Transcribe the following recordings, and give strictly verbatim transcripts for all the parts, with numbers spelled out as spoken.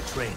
my training.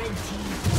Red team double kill.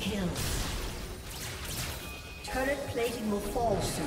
Kill. Turret plating will fall soon.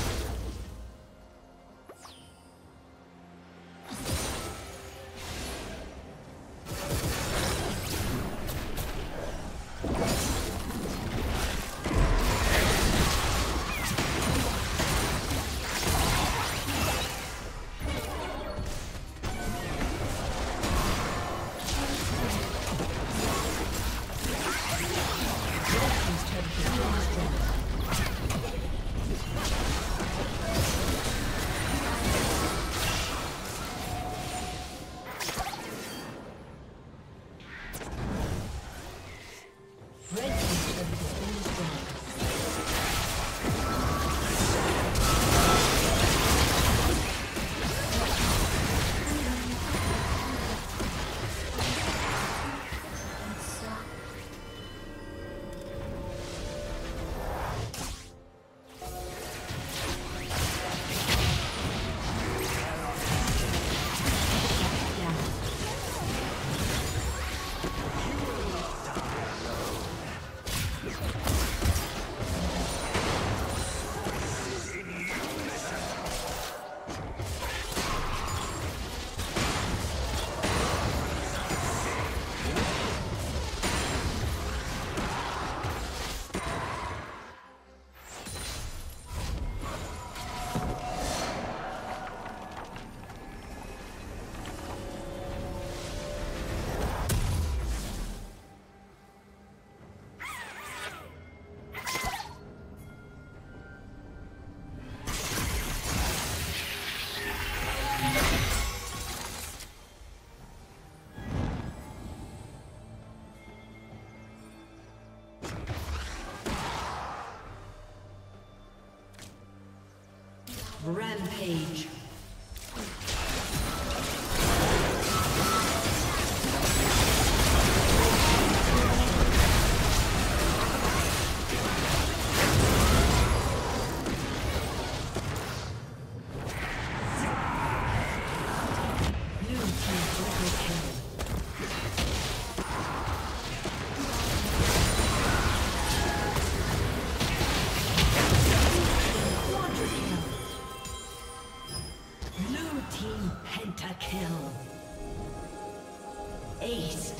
Rampage. Ace.